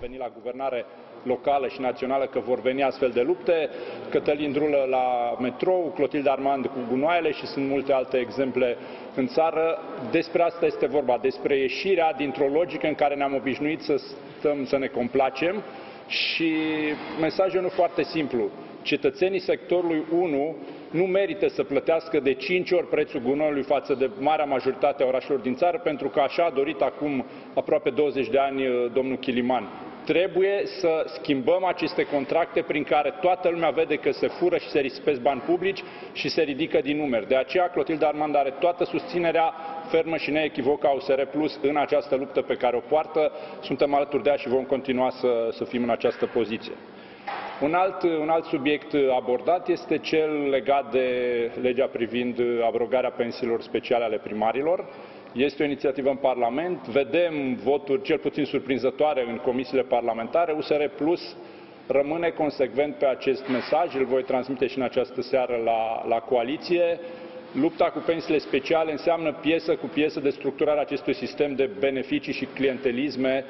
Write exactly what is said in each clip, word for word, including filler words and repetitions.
venit la guvernare locală și națională că vor veni astfel de lupte, Cătălin Drulă la metrou, Clotilde Armand cu gunoaiele și sunt multe alte exemple în țară. Despre asta este vorba, despre ieșirea dintr-o logică în care ne-am obișnuit să stăm, să ne complacem, și mesajul nu foarte simplu. Cetățenii sectorului unu nu merită să plătească de cinci ori prețul gunoiului față de marea majoritate a orașelor din țară, pentru că așa a dorit acum aproape douăzeci de ani domnul Chiliman. Trebuie să schimbăm aceste contracte prin care toată lumea vede că se fură și se risipesc bani publici și se ridică din numeri. De aceea Clotilde Armand are toată susținerea fermă și neechivocă a U S R Plus în această luptă pe care o poartă. Suntem alături de ea și vom continua să, să fim în această poziție. Un alt, un alt subiect abordat este cel legat de legea privind abrogarea pensiilor speciale ale primarilor. Este o inițiativă în Parlament. Vedem voturi cel puțin surprinzătoare în comisiile parlamentare. U S R Plus rămâne consecvent pe acest mesaj. Îl voi transmite și în această seară la, la coaliție. Lupta cu pensiile speciale înseamnă piesă cu piesă de structurarea acestui sistem de beneficii și clientelisme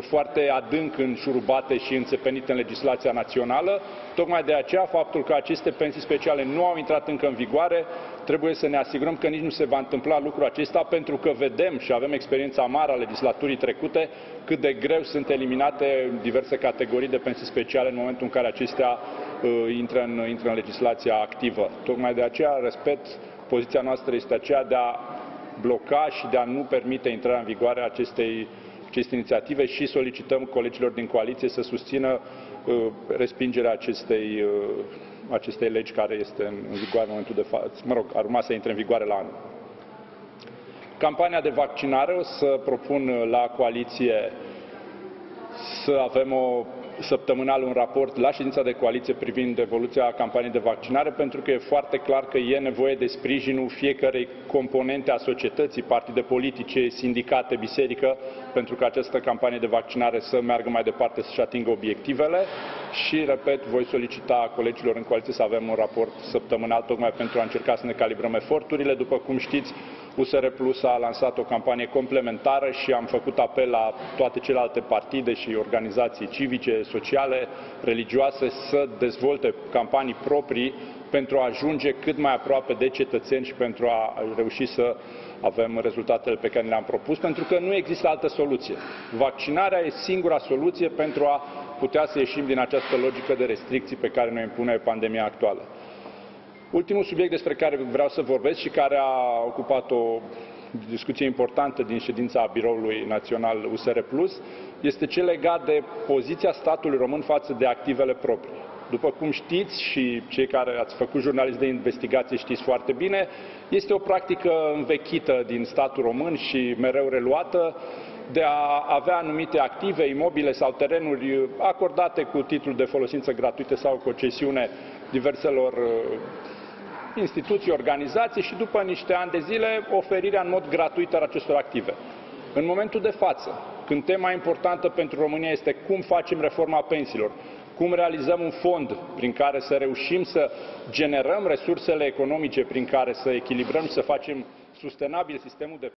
foarte adânc înșurubate și înțepenite în legislația națională. Tocmai de aceea, faptul că aceste pensii speciale nu au intrat încă în vigoare, trebuie să ne asigurăm că nici nu se va întâmpla lucrul acesta, pentru că vedem și avem experiența amară a legislaturii trecute cât de greu sunt eliminate diverse categorii de pensii speciale în momentul în care acestea uh, intră, în, intră în legislația activă. Tocmai de aceea, repet, poziția noastră este aceea de a bloca și de a nu permite intrarea în vigoare a acestei, acestei inițiative și solicităm colegilor din coaliție să susțină uh, respingerea acestei, uh, acestei legi care este în vigoare în momentul de față, mă rog, ar urma să intre în vigoare la anul. Campania de vaccinare, o să propun la coaliție să avem o săptămânal un raport la ședința de coaliție privind evoluția campaniei de vaccinare, pentru că e foarte clar că e nevoie de sprijinul fiecărei componente a societății, partide politice, sindicate, biserică, pentru că această campanie de vaccinare să meargă mai departe, să-și atingă obiectivele și, repet, voi solicita colegilor în coaliție să avem un raport săptămânal tocmai pentru a încerca să ne calibrăm eforturile. După cum știți, U S R Plus a lansat o campanie complementară și am făcut apel la toate celelalte partide și organizații civice, sociale, religioase să dezvolte campanii proprii pentru a ajunge cât mai aproape de cetățeni și pentru a reuși să avem rezultatele pe care le-am propus, pentru că nu există altă soluție. Vaccinarea e singura soluție pentru a putea să ieșim din această logică de restricții pe care ne impune pandemia actuală. Ultimul subiect despre care vreau să vorbesc și care a ocupat o discuție importantă din ședința Biroului Național U S R Plus este cel legat de poziția statului român față de activele proprii. După cum știți și cei care ați făcut jurnalism de investigație știți foarte bine, este o practică învechită din statul român și mereu reluată de a avea anumite active, imobile sau terenuri acordate cu titlul de folosință gratuită sau concesiune diverselor instituții, organizații și după niște ani de zile oferirea în mod gratuit a acestor active. În momentul de față, când tema importantă pentru România este cum facem reforma pensiilor, cum realizăm un fond prin care să reușim să generăm resursele economice prin care să echilibrăm și să facem sustenabil sistemul de